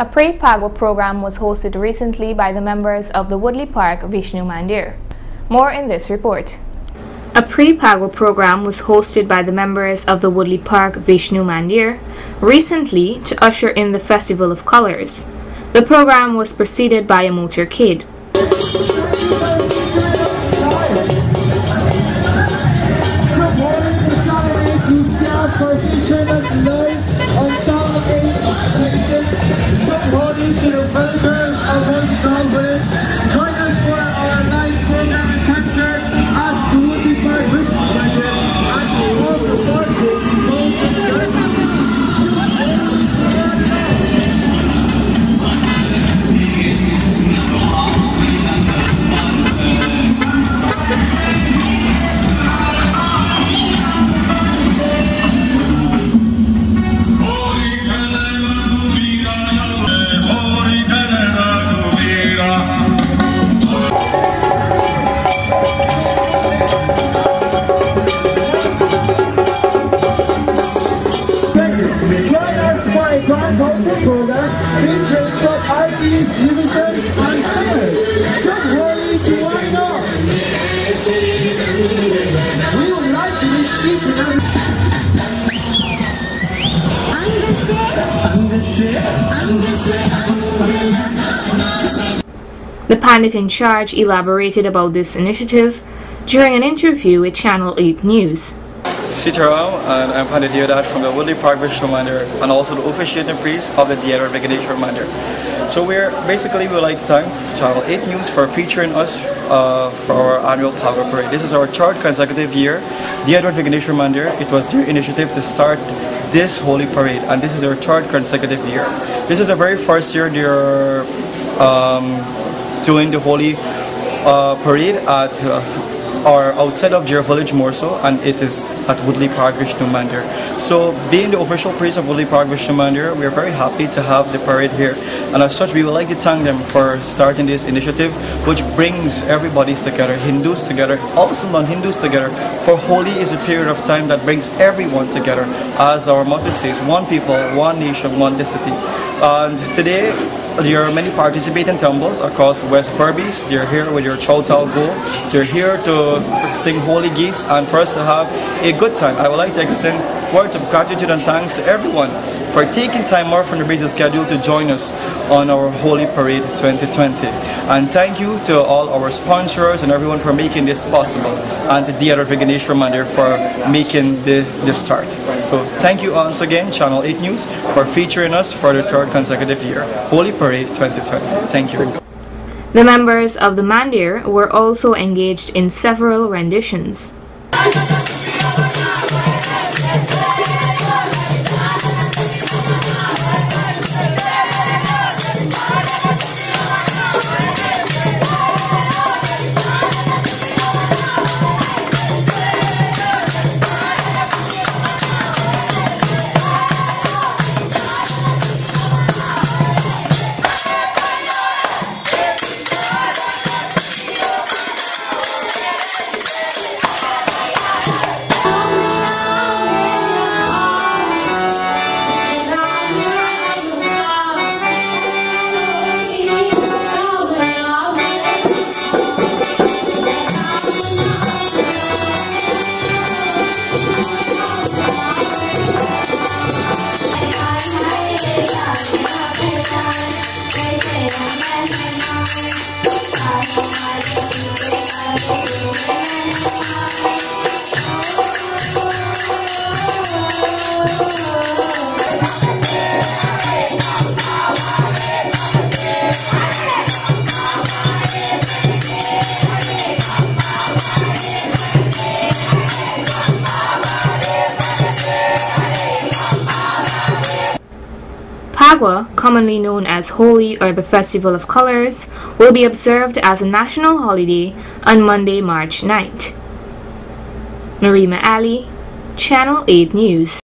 A Phagwah program was hosted recently by the members of the Woodley Park Vishnu Mandir. More in this report. A Phagwah program was hosted by the members of the Woodley Park Vishnu Mandir recently to usher in the Festival of Colors. The program was preceded by a motorcade. The pandit in charge elaborated about this initiative during an interview with Channel 8 News. Sitaram, and I'm Pandit Diodat from the Woodley Park Vishnu Mandir and also the officiating priest of the Diader Viganesh Mandir. So we would like to thank Channel 8 News for featuring us for our annual Phagwah parade. This is our third consecutive year. Diader Viganesh Mandir, it was their initiative to start this holy parade, and this is their third consecutive year. This is the very first year they are doing the holy parade at or outside of Jira village more so, and it is at Woodley Park Vishnu Mandir. So being the official priest of Woodley Park Vishnu Mandir, we are very happy to have the parade here, and as such we would like to thank them for starting this initiative which brings everybody together, Hindus together, also non-Hindus together, for holy is a period of time that brings everyone together. As our motto says, one people, one nation, one destiny. And today there are many participating temples across West Berbice. They're here with your Chowtal Go. They're here to sing holy geets and for us to have a good time. I would like to extend words of gratitude and thanks to everyone for taking time off from the busy schedule to join us on our Holy Parade 2020. And thank you to all our sponsors and everyone for making this possible, and to Diader Viganesh Mandir for making the start. So thank you once again, Channel 8 News, for featuring us for the third consecutive year. Holy Parade 2020. Thank you. The members of the Mandir were also engaged in several renditions. Phagwah, commonly known as Holi or the Festival of Colors, will be observed as a national holiday on Monday, March 9th. Narima Ali, Channel 8 News.